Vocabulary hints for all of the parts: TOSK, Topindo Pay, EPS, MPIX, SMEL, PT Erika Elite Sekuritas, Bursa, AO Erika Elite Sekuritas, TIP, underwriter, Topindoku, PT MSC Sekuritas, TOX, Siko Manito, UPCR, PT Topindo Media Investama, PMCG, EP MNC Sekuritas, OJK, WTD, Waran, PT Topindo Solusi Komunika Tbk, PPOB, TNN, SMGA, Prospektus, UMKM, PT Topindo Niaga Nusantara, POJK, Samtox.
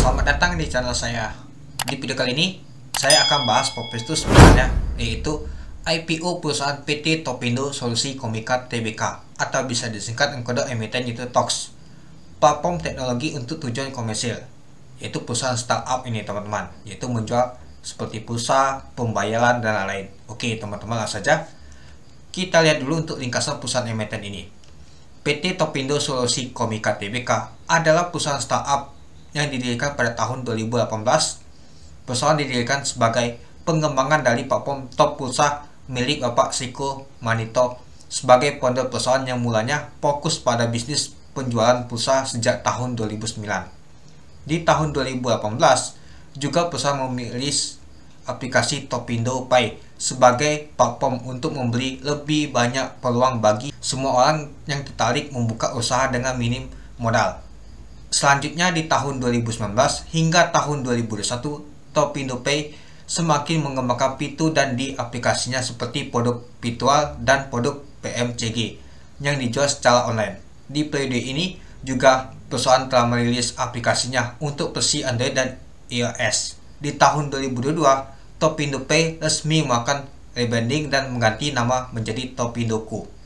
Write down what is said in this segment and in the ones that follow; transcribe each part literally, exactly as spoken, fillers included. Selamat datang di channel saya. Di video kali ini saya akan bahas topik itu sebenarnya, yaitu I P O perusahaan P T Topindo Solusi Komunika Tbk atau bisa disingkat dengan kode emiten yaitu T O X, platform teknologi untuk tujuan komersil, yaitu perusahaan startup ini teman-teman, yaitu menjual seperti pulsa, pembayaran dan lain-lain. Oke teman-teman, langsung saja kita lihat dulu untuk ringkasan perusahaan emiten ini. P T Topindo Solusi Komunika Tbk adalah perusahaan startup yang didirikan pada tahun dua ribu delapan belas. Perusahaan didirikan sebagai pengembangan dari platform top pulsa milik Bapak Siko Manito sebagai founder perusahaan yang mulanya fokus pada bisnis penjualan pulsa sejak tahun dua ribu sembilan. Di tahun dua ribu delapan belas juga perusahaan merilis aplikasi Topindo Pay sebagai platform untuk memberi lebih banyak peluang bagi semua orang yang tertarik membuka usaha dengan minim modal. Selanjutnya di tahun dua ribu sembilan belas hingga tahun dua ribu dua puluh satu, Topindo Pay semakin mengembangkan fitur dan di aplikasinya seperti produk virtual dan produk P M C G yang dijual secara online. Di periode ini juga perusahaan telah merilis aplikasinya untuk versi Android dan iOS. Di tahun dua ribu dua puluh dua, Topindo Pay resmi melakukan rebranding dan mengganti nama menjadi Topindoku.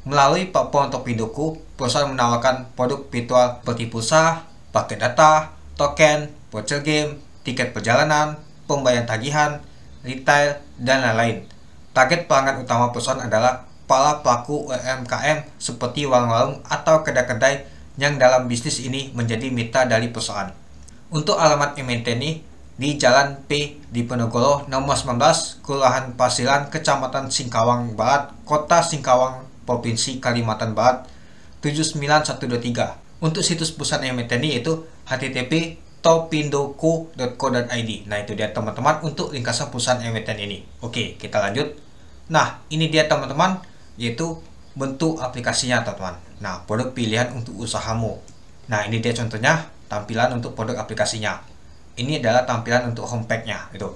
Melalui platform Topindoku, perusahaan menawarkan produk virtual seperti pulsa, paket data, token, voucher game, tiket perjalanan, pembayaran tagihan, retail, dan lain-lain. Target pelanggan utama perusahaan adalah para pelaku U M K M seperti warung-warung atau kedai-kedai yang dalam bisnis ini menjadi mitra dari perusahaan. Untuk alamat emiten ini, di Jalan P di Penogoro nomor sembilan belas, Kelurahan Pasiran, Kecamatan Singkawang Barat, Kota Singkawang, Provinsi Kalimantan Barat tujuh sembilan satu dua tiga. Untuk situs pusat emiten ini yaitu h t t p titik topindo titik co titik id. Nah itu dia teman-teman untuk ringkasan pusat emiten ini. Oke, kita lanjut. Nah ini dia teman-teman, yaitu bentuk aplikasinya teman-teman. Nah, produk pilihan untuk usahamu. Nah ini dia contohnya tampilan untuk produk aplikasinya. Ini adalah tampilan untuk homepage-nya itu.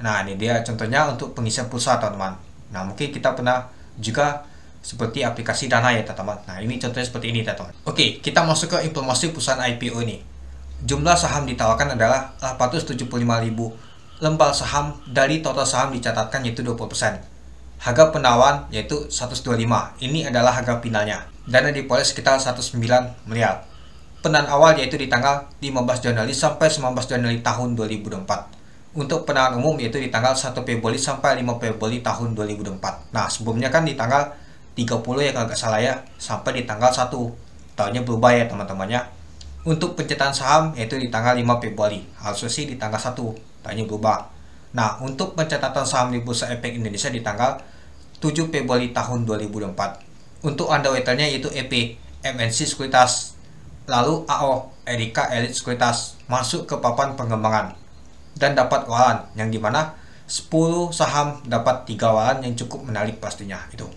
Nah ini dia contohnya untuk pengisian pulsa teman-teman. Nah mungkin kita pernah juga seperti aplikasi Dana ya teman-teman. Nah ini contohnya seperti ini teman-teman. Oke, kita masuk ke informasi perusahaan I P O ini. Jumlah saham ditawarkan adalah delapan ratus tujuh puluh lima ribu lembar saham dari total saham dicatatkan yaitu dua puluh persen. Harga penawaran yaitu seratus dua puluh lima. Ini adalah harga finalnya. Dana diperoleh sekitar seratus sembilan miliar. Pendanaan awal yaitu di tanggal lima belas Januari sampai sembilan belas Januari tahun dua ribu dua puluh empat. Untuk pendanaan umum yaitu di tanggal satu Februari sampai lima Februari tahun dua ribu dua puluh empat. Nah, sebelumnya kan di tanggal tiga puluh ya kalau nggak salah ya, sampai di tanggal satu. Tahunnya berubah ya teman-temannya. Untuk pencetakan saham yaitu di tanggal lima Februari. Harusnya sih di tanggal satu, tahunnya berubah. Nah, untuk pencatatan saham di Bursa Efek Indonesia di tanggal tujuh Februari tahun dua ribu dua puluh empat. Untuk underwriternya yaitu E P M N C Sekuritas. Lalu A O Erika Elite Sekuritas masuk ke papan pengembangan dan dapat waran yang dimana sepuluh saham dapat tiga waran yang cukup menarik pastinya itu.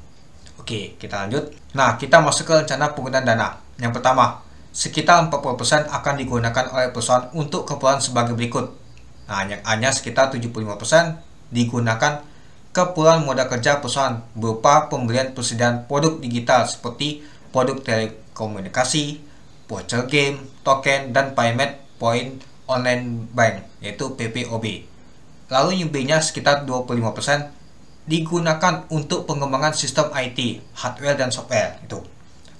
Oke, kita lanjut. Nah, kita masuk ke rencana penggunaan dana. Yang pertama, sekitar empat puluh persen akan digunakan oleh perusahaan untuk keperluan sebagai berikut. Nah, yang hanya sekitar tujuh puluh lima persen digunakan keperluan modal kerja perusahaan berupa pembelian persediaan produk digital seperti produk telekomunikasi, voucher game, token, dan payment point online bank, yaitu P P O B. Lalu U B-nya sekitar dua puluh lima persen digunakan untuk pengembangan sistem I T, hardware, dan software. Itu.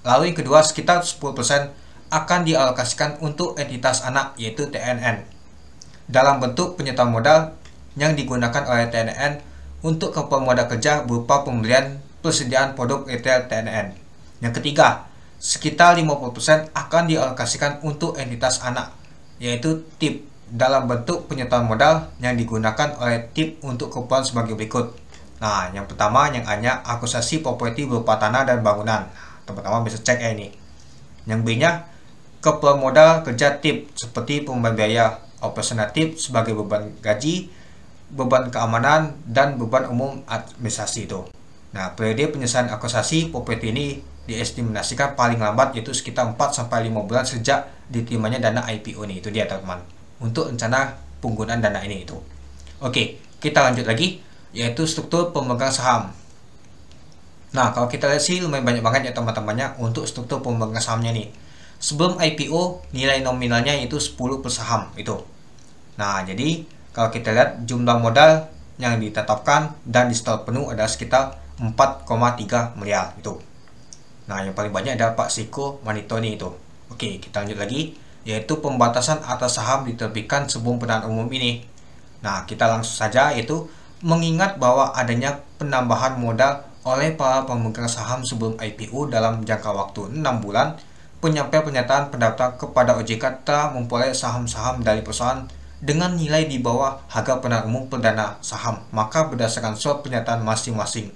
Lalu yang kedua, sekitar sepuluh persen akan dialokasikan untuk entitas anak, yaitu T N N, dalam bentuk penyertaan modal yang digunakan oleh T N N untuk keperluan modal kerja berupa pembelian persediaan produk retail T N N. Yang ketiga, sekitar lima puluh persen akan dialokasikan untuk entitas anak, yaitu T I P dalam bentuk penyertaan modal yang digunakan oleh T I P untuk keperluan sebagai berikut. Nah, yang pertama yang hanya akusasi properti berupa tanah dan bangunan. Teman-teman bisa cek ya ini. Yang B-nya keperluan modal kerja T I P seperti pembeban biaya operasional T I P sebagai beban gaji, beban keamanan, dan beban umum administrasi itu. Nah, periode penyelesaian akusasi properti ini diestimasikan paling lambat yaitu sekitar empat sampai lima bulan sejak diterimanya dana I P O ini. Itu dia teman-teman untuk rencana penggunaan dana ini itu. Oke, kita lanjut lagi yaitu struktur pemegang saham. Nah, kalau kita lihat sih lumayan banyak banget ya teman-temannya untuk struktur pemegang sahamnya nih. sebelum I P O nilai nominalnya itu sepuluh per saham itu. Nah, jadi kalau kita lihat jumlah modal yang ditetapkan dan disetor penuh ada sekitar empat koma tiga miliar itu. Nah, yang paling banyak ada Pak Siko Manito nih itu. Oke, kita lanjut lagi, yaitu pembatasan atas saham diterbitkan sebelum pemilihan umum ini. Nah, kita langsung saja, yaitu mengingat bahwa adanya penambahan modal oleh para pemegang saham sebelum I P O dalam jangka waktu enam bulan, penyampaian pernyataan pendaftar kepada O J K telah memperoleh saham-saham dari perusahaan dengan nilai di bawah harga pemilihan umum perdana saham, maka berdasarkan surat pernyataan masing-masing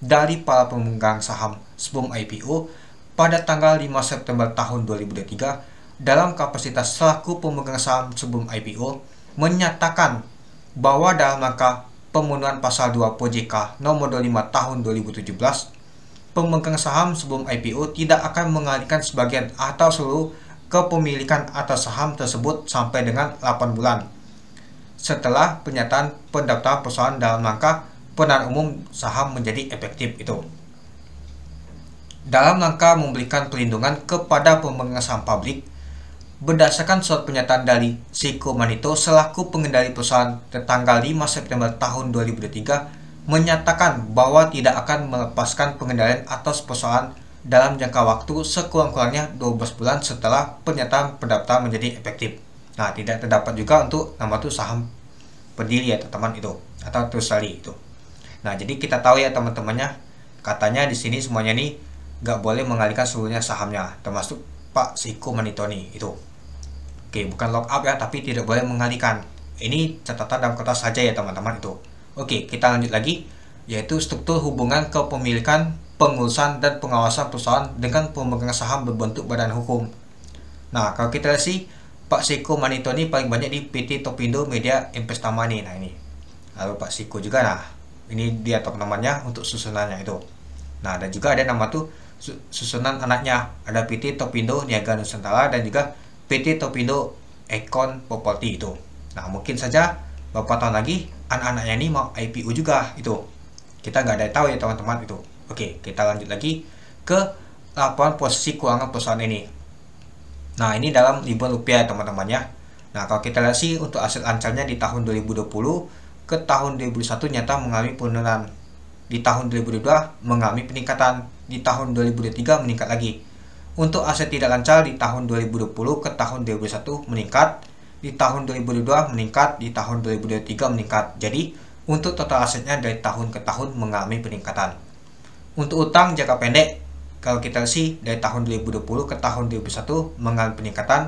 dari para pemegang saham sebelum I P O pada tanggal lima September tahun dua ribu dua puluh tiga dalam kapasitas selaku pemegang saham sebelum I P O menyatakan bahwa dalam rangka pemenuhan pasal dua P O J K nomor dua puluh lima tahun dua ribu tujuh belas, pemegang saham sebelum I P O tidak akan mengalihkan sebagian atau seluruh kepemilikan atas saham tersebut sampai dengan delapan bulan setelah pernyataan pendaftaran perusahaan dalam rangka pemilihan umum saham menjadi efektif itu. Dalam rangka memberikan perlindungan kepada pemegang saham publik, berdasarkan surat pernyataan dari Siko Manito selaku pengendali perusahaan tertanggal lima September tahun dua ribu dua puluh tiga menyatakan bahwa tidak akan melepaskan pengendalian atas perusahaan dalam jangka waktu sekurang-kurangnya dua belas bulan setelah pernyataan pendaftaran menjadi efektif. Nah, tidak terdapat juga untuk nama itu saham pendiri ya teman-teman itu atau terus tadi itu. Nah, jadi kita tahu ya teman-temannya, katanya di sini semuanya nih nggak boleh mengalihkan seluruhnya sahamnya termasuk Pak Siko Manito nih itu. Oke, bukan lock up ya, tapi tidak boleh mengalihkan. Ini catatan dalam kertas saja ya teman-teman itu. Oke, kita lanjut lagi, yaitu struktur hubungan kepemilikan, pengurusan, dan pengawasan perusahaan dengan pemegang saham berbentuk badan hukum. Nah, kalau kita lihat sih, Pak Siko Manito ini paling banyak di P T Topindo Media Investama nih. Nah, ini lalu Pak Siko juga. Nah, ini dia teman-temannya untuk susunannya itu. Nah, dan juga ada nama tuh susunan anaknya. Ada P T Topindo Niaga Nusantara dan juga P T Topindo Econ Property itu. Nah, mungkin saja beberapa tahun lagi anak-anaknya ini mau I P O juga itu. Kita nggak ada tahu ya teman-teman itu. Oke, kita lanjut lagi ke laporan posisi keuangan perusahaan ini. Nah, ini dalam ribuan rupiah teman-teman ya. Nah, kalau kita lihat sih untuk aset lancarnya di tahun dua ribu dua puluh ke tahun dua ribu dua puluh satu nyata mengalami penurunan. Di tahun dua ribu dua puluh dua mengalami peningkatan, di tahun dua ribu dua puluh tiga meningkat lagi. Untuk aset tidak lancar di tahun dua ribu dua puluh ke tahun dua ribu dua puluh satu meningkat, di tahun dua ribu dua puluh dua meningkat, di tahun dua ribu dua puluh tiga meningkat. Jadi, untuk total asetnya dari tahun ke tahun mengalami peningkatan. Untuk utang jangka pendek, kalau kita lihat dari tahun dua ribu dua puluh ke tahun dua ribu dua puluh satu mengalami peningkatan,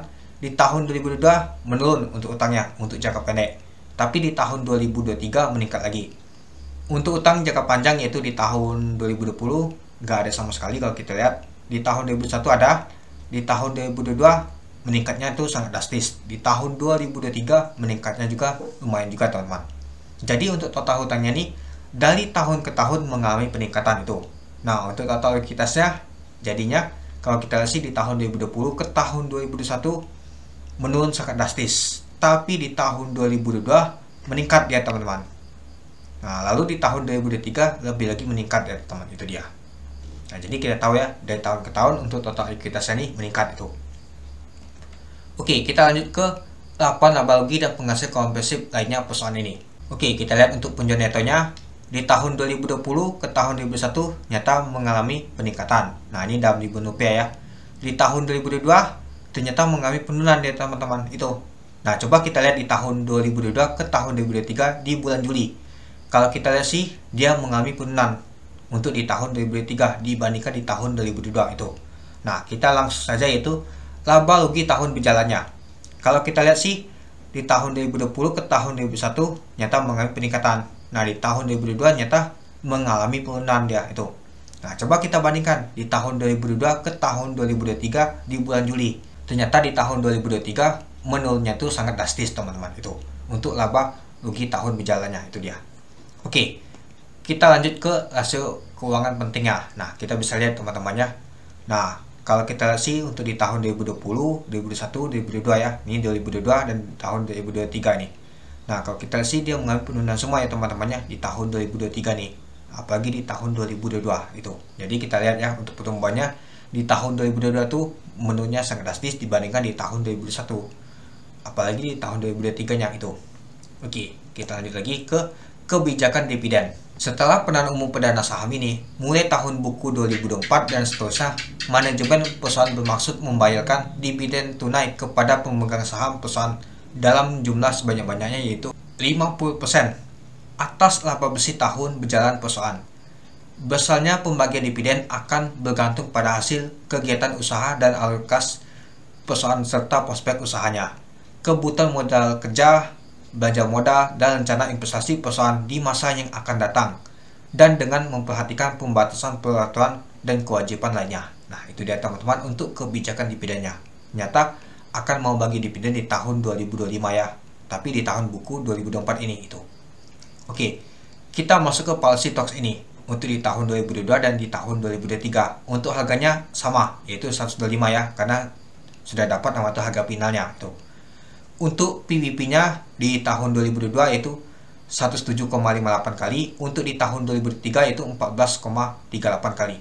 di tahun dua ribu dua puluh dua menurun untuk utangnya untuk jangka pendek. Tapi di tahun dua ribu dua puluh tiga meningkat lagi. Untuk utang jangka panjang yaitu di tahun dua ribu dua puluh nggak ada sama sekali kalau kita lihat. Di tahun dua ribu dua puluh satu ada, di tahun dua ribu dua puluh dua meningkatnya itu sangat drastis, di tahun dua ribu dua puluh tiga meningkatnya juga lumayan juga teman-teman. Jadi untuk total hutangnya nih dari tahun ke tahun mengalami peningkatan itu. Nah, untuk total likuiditasnya jadinya kalau kita lihat di tahun dua ribu dua puluh ke tahun dua ribu dua puluh satu menurun sangat drastis, tapi di tahun dua ribu dua puluh dua meningkat ya teman-teman. Nah, lalu di tahun dua ribu dua puluh tiga lebih lagi meningkat ya teman-teman, itu dia. Nah, jadi kita tahu ya, dari tahun ke tahun untuk total likuiditasnya ini meningkat itu. Oke, kita lanjut ke laporan laba rugi dan penghasil kompresif lainnya perusahaan ini. Oke, kita lihat untuk penjualan netonya di tahun dua ribu dua puluh ke tahun dua ribu dua puluh satu nyata mengalami peningkatan. Nah, ini dalam ribuan rupiah ya. Di tahun dua ribu dua puluh dua ternyata mengalami penurunan ya teman-teman itu. Nah, coba kita lihat di tahun dua ribu dua puluh dua ke tahun dua ribu dua puluh tiga di bulan Juli. Kalau kita lihat sih, dia mengalami penurunan untuk di tahun dua ribu dua puluh tiga dibandingkan di tahun dua ribu dua puluh dua itu. Nah, kita langsung saja yaitu laba rugi tahun berjalannya. Kalau kita lihat sih di tahun dua ribu dua puluh ke tahun dua ribu dua puluh satu nyata mengalami peningkatan. Nah, di tahun dua ribu dua puluh dua nyata mengalami penurunan dia itu. Nah, coba kita bandingkan di tahun dua ribu dua puluh dua ke tahun dua ribu dua puluh tiga di bulan Juli. Ternyata di tahun dua ribu dua puluh tiga menurunnya itu sangat drastis teman-teman itu. Untuk laba rugi tahun berjalannya itu dia. Oke. Kita lanjut ke rasio keuangan pentingnya. Nah, kita bisa lihat teman-temannya. Nah, kalau kita lihat sih untuk di tahun dua ribu dua puluh, dua ribu dua puluh satu, dua ribu dua puluh dua ya. Ini dua ribu dua puluh dua dan tahun dua ribu dua puluh tiga nih. Nah, kalau kita lihat sih dia mengalami penurunan semua ya teman-temannya di tahun dua ribu dua puluh tiga nih. Apalagi di tahun dua ribu dua puluh dua itu. Jadi kita lihat ya untuk pertumbuhannya di tahun dua ribu dua puluh dua tuh menurunnya sangat drastis dibandingkan di tahun dua ribu dua puluh satu, apalagi di tahun dua ribu dua puluh tiga nya itu. Oke, kita lanjut lagi ke kebijakan dividen. Setelah penawaran umum perdana saham ini, mulai tahun buku dua ribu dua puluh empat dan seterusnya, manajemen perusahaan bermaksud membayarkan dividen tunai kepada pemegang saham perusahaan dalam jumlah sebanyak-banyaknya, yaitu lima puluh persen atas laba bersih tahun berjalan perusahaan. Besarnya pembagian dividen akan bergantung pada hasil kegiatan usaha dan alur kas perusahaan serta prospek usahanya, kebutuhan modal kerja, belanja modal, dan rencana investasi perusahaan di masa yang akan datang, dan dengan memperhatikan pembatasan peraturan dan kewajiban lainnya. Nah, itu dia teman-teman untuk kebijakan dividennya. Nyata akan mau bagi dividen di tahun dua ribu dua puluh lima ya, tapi di tahun buku dua ribu dua puluh empat ini itu. Oke, kita masuk ke policy T O X ini untuk di tahun dua ribu dua puluh dua dan di tahun dua ribu dua puluh tiga. Untuk harganya sama, yaitu seratus dua puluh lima ya, karena sudah dapat nama itu harga finalnya itu. Untuk P B B-nya di tahun dua ribu dua puluh dua yaitu seratus tujuh koma lima delapan kali, untuk di tahun dua ribu dua puluh tiga yaitu empat belas koma tiga delapan kali.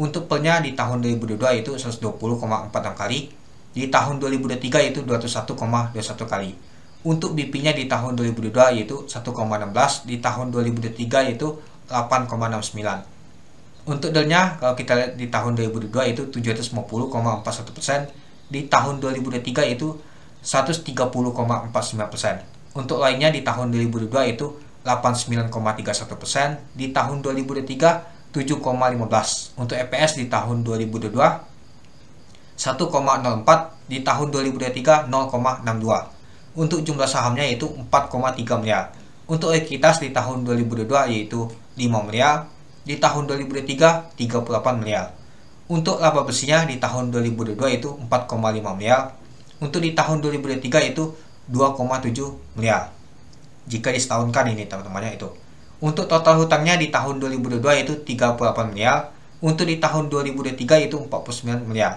Untuk P E R-nya di tahun dua ribu dua puluh dua yaitu seratus dua puluh koma empat enam kali, di tahun dua ribu dua puluh tiga yaitu dua ratus satu koma dua satu kali. Untuk B P-nya di tahun dua ribu dua puluh dua yaitu satu koma satu enam, di tahun dua ribu dua puluh tiga yaitu delapan koma enam sembilan. Untuk D E R-nya kalau kita lihat di tahun dua ribu dua puluh dua itu tujuh ratus lima puluh koma empat satu persen, di tahun dua ribu dua puluh tiga yaitu seratus tiga puluh koma empat sembilan persen. Untuk lainnya di tahun dua ribu dua puluh dua itu delapan puluh sembilan koma tiga satu persen, di tahun dua ribu dua puluh tiga tujuh koma satu lima. Untuk E P S di tahun dua ribu dua puluh dua satu koma nol empat, di tahun dua ribu dua puluh tiga nol koma enam dua. Untuk jumlah sahamnya yaitu empat koma tiga miliar. Untuk ekuitas di tahun dua ribu dua puluh dua yaitu lima miliar, di tahun dua ribu dua puluh tiga tiga puluh delapan miliar. Untuk laba bersihnya di tahun dua ribu dua puluh dua itu empat koma lima miliar. Untuk di tahun dua ribu dua puluh tiga itu dua koma tujuh miliar. Jika disetahunkan ini teman-temannya itu. Untuk total hutangnya di tahun dua ribu dua puluh dua itu tiga puluh delapan miliar. Untuk di tahun dua ribu dua puluh tiga itu empat puluh sembilan miliar.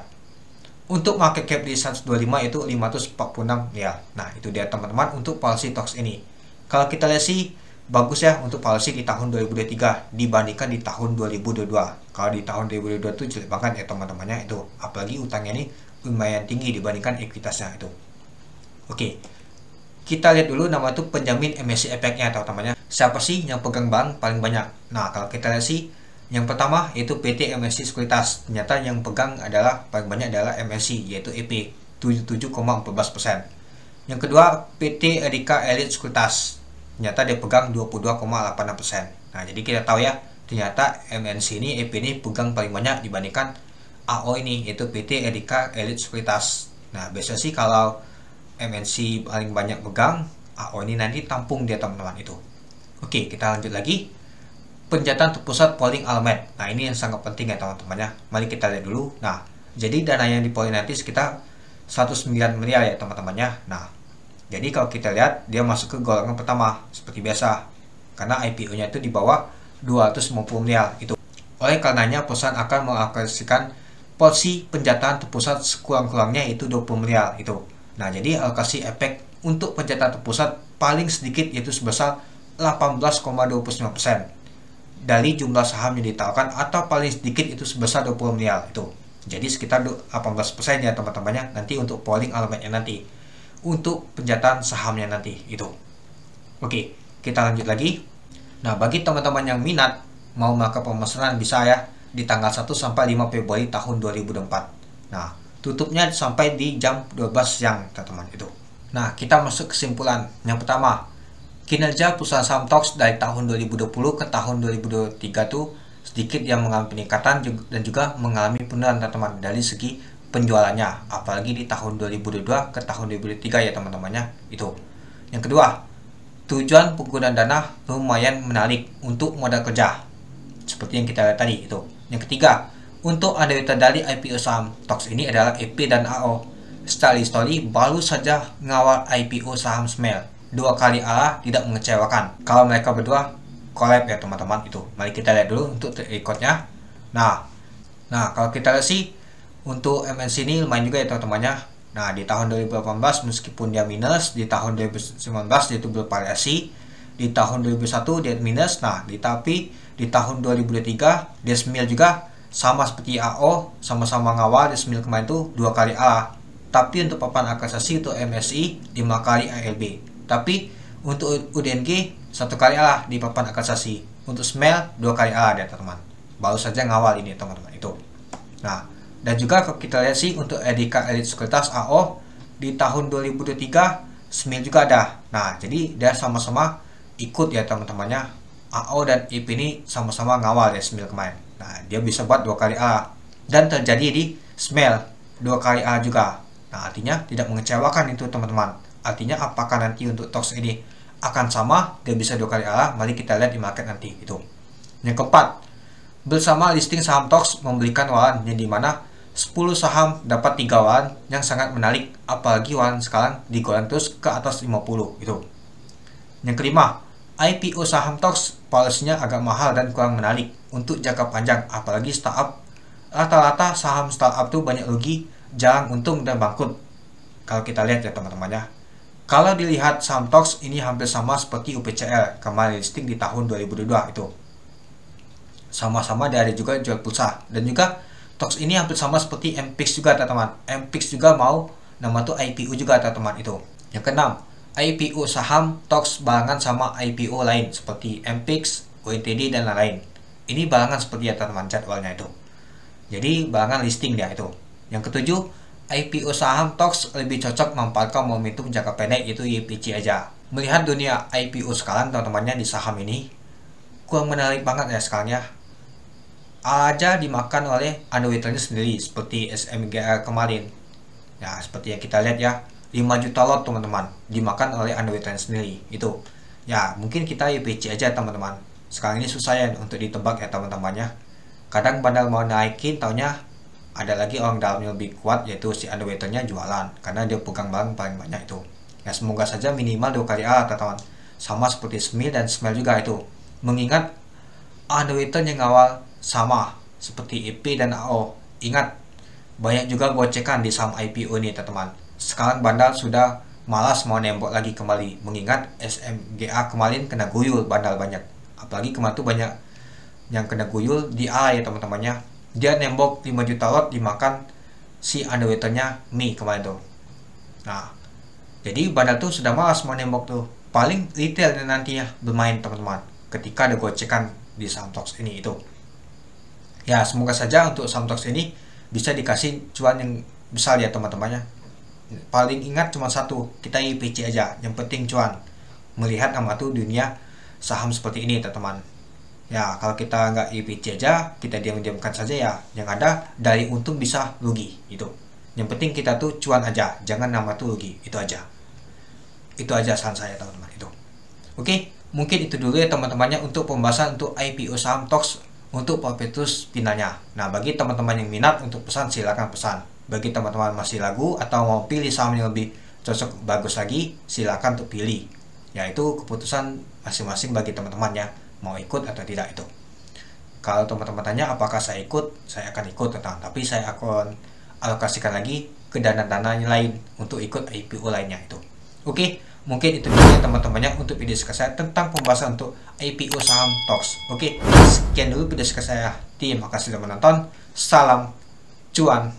Untuk market cap di seratus dua puluh lima itu lima ratus empat puluh enam miliar. Nah, itu dia teman-teman untuk policy T O X ini. Kalau kita lihat sih bagus ya untuk policy di tahun dua ribu dua puluh tiga dibandingkan di tahun dua ribu dua puluh dua. Kalau di tahun dua ribu dua puluh dua itu jelek banget ya teman-temannya itu. Apalagi utangnya ini lumayan tinggi dibandingkan ekuitasnya itu. Oke, kita lihat dulu nama itu penjamin M S C efeknya teman-temannya. Siapa sih yang pegang bank paling banyak? Nah, kalau kita lihat sih yang pertama yaitu P T M S C Sekuritas. Ternyata yang pegang adalah paling banyak adalah M S C, yaitu E P tujuh puluh tujuh koma satu empat persen. Yang kedua P T Erika Elite Sekuritas. Ternyata dia pegang dua puluh dua koma delapan enam persen. Nah, jadi kita tahu ya, ternyata M N C ini, E P ini pegang paling banyak dibandingkan A O ini, yaitu P T Erika Elite Sekuritas. Nah, biasanya sih kalau M N C paling banyak pegang, A O ini nanti tampung dia teman-teman itu. Oke, kita lanjut lagi. Penjataan terpusat polling Almed. Nah, ini yang sangat penting ya teman-temannya. Mari kita lihat dulu. Nah, jadi dana yang di polling nanti sekitar seratus sembilan miliar ya teman-temannya. Nah, jadi kalau kita lihat dia masuk ke golongan pertama seperti biasa, karena I P O-nya itu di bawah dua ratus lima puluh miliar itu. Oleh karenanya perusahaan akan mengalokasikan porsi penjataan terpusat sekurang-kurangnya itu dua puluh miliar itu. Nah, jadi alokasi efek untuk penjataan terpusat paling sedikit yaitu sebesar delapan belas koma dua sembilan persen dari jumlah saham yang ditawarkan, atau paling sedikit itu sebesar dua puluh miliar itu. Jadi sekitar delapan belas persen ya teman-temannya nanti untuk polling elemennya nanti, untuk penjataan sahamnya nanti itu. Oke, kita lanjut lagi. Nah, bagi teman-teman yang minat mau melakukan pemesanan bisa ya di tanggal satu sampai lima Februari tahun dua ribu dua puluh empat. Nah, tutupnya sampai di jam dua belas siang teman-teman itu. Nah, kita masuk kesimpulan. Yang pertama, kinerja perusahaan Samtox dari tahun dua ribu dua puluh ke tahun dua ribu dua puluh tiga tuh sedikit yang mengalami peningkatan dan juga mengalami penurunan teman-teman dari segi penjualannya, apalagi di tahun dua ribu dua puluh dua ke tahun dua ribu dua puluh tiga ya teman-temannya itu. Yang kedua, tujuan penggunaan dana lumayan menarik untuk modal kerja seperti yang kita lihat tadi itu. Yang ketiga, untuk underwriter dari I P O saham T O X ini adalah E P dan A O. Secara histori baru saja mengawal I P O saham S M E L. Dua kali A tidak mengecewakan. Kalau mereka berdua collab ya teman-teman itu. Mari kita lihat dulu untuk track record-nya. Nah, nah kalau kita lihat sih untuk M N C ini lumayan juga ya teman-temannya. Nah, di tahun dua ribu delapan belas meskipun dia minus, di tahun dua ribu sembilan belas dia itu bervariasi, di tahun dua ribu satu dia minus, nah, tapi di tahun dua ribu dua puluh tiga dia S M E L juga, sama seperti A O, sama-sama ngawal di S M E L kemarin itu dua kali A, tapi untuk papan akreditasi itu M S I lima kali A L B, tapi untuk U D N G satu kali A di papan akreditasi, untuk S M E L dua kali A ya teman, baru saja ngawal ini teman-teman itu. Nah, dan juga kalau kita lihat sih untuk Erika Elite Sekuritas A O di tahun dua ribu dua puluh tiga S M E L juga ada. Nah, jadi dia sama-sama ikut ya teman-temannya, A O dan E P ini sama-sama ngawal ya S M E L kemarin. Nah, dia bisa buat dua kali A dan terjadi di S M E L dua kali A juga. Nah, artinya tidak mengecewakan itu teman-teman. Artinya apakah nanti untuk T O S ini akan sama, dia bisa dua kali A? Mari kita lihat di market nanti itu. Yang keempat, bersama listing saham T O S memberikan waran yang dimana sepuluh saham dapat tiga waran yang sangat menarik, apalagi waran sekarang digoreng terus ke atas lima puluh gitu. Yang kelima, I P O saham T O X policy-nya agak mahal dan kurang menarik untuk jangka panjang, apalagi startup. Rata-rata saham startup tuh banyak rugi, jarang untung dan bangkrut. Kalau kita lihat ya teman-teman ya. Kalau dilihat saham T O X ini hampir sama seperti U P C R kemarin listing di tahun dua ribu dua puluh dua itu. Sama-sama dari juga jual pulsa, dan juga T O X ini hampir sama seperti M P I X juga teman-teman. M P I X juga mau nama tuh I P O juga teman-teman itu. Yang keenam, I P O saham T O X barengan sama I P O lain seperti M P I X, W T D, dan lain-lain. Ini barengan seperti ya teman jadwalnya itu. Jadi barengan listing dia itu. Yang ketujuh, I P O saham T O X lebih cocok memanfaatkan momentum jangka pendek itu E P C aja. Melihat dunia I P O sekarang teman-temannya di saham ini kurang menarik banget ya sekarang ya. Aja dimakan oleh underweight-nya sendiri seperti S M G A kemarin. Nah, seperti yang kita lihat ya. lima juta lot teman-teman dimakan oleh underweight sendiri itu ya. Mungkin kita E P C aja teman-teman, sekarang ini susah ya untuk ditebak ya teman-temannya. Kadang bandar mau naikin, taunya ada lagi orang dalam yang lebih kuat yaitu si underweight-nya jualan karena dia pegang barang paling banyak itu ya. Semoga saja minimal dua kali A teman-teman, sama seperti S M E L dan S M E L juga itu, mengingat underweight yang awal sama seperti E P dan A O. Ingat, banyak juga gocekan di saham I P O ini teman-teman. Sekarang bandar sudah malas mau nembok lagi kembali, mengingat S M G A kemarin kena guyul bandar banyak. Apalagi kemarin tuh banyak yang kena guyul di A ya teman-temannya. Dia nembok lima juta lot dimakan si underweight-nya Mi kemarin tuh. Nah, jadi bandar tuh sudah malas mau nembok tuh. Paling retail nantinya bermain teman-teman ketika ada gocekan di Samtox ini itu. Ya, semoga saja untuk Samtox ini bisa dikasih cuan yang besar ya teman-temannya. Paling ingat cuma satu, kita I P C aja, yang penting cuan. Melihat nama tuh dunia saham seperti ini teman-teman ya. Kalau kita nggak I P C aja, kita diam-diamkan saja ya, yang ada dari untung bisa rugi itu. Yang penting kita tuh cuan aja, jangan nama tuh rugi, itu aja. Itu aja saran saya teman-teman itu. Oke, mungkin itu dulu ya teman-temannya untuk pembahasan untuk I P O saham T O X untuk prospektus finalnya. Nah, bagi teman-teman yang minat untuk pesan, silakan pesan. Bagi teman-teman masih ragu atau mau pilih saham yang lebih cocok bagus lagi, silakan untuk pilih. Yaitu keputusan masing-masing bagi teman-temannya mau ikut atau tidak itu. Kalau teman-teman tanya apakah saya ikut, saya akan ikut tentang, tapi saya akan alokasikan lagi ke dana-dana lain untuk ikut I P O lainnya itu. Oke, mungkin itu dulu teman-temannya untuk video saya tentang pembahasan untuk I P O saham T O X. Oke, sekian dulu video saya. Terima kasih telah menonton. Salam cuan.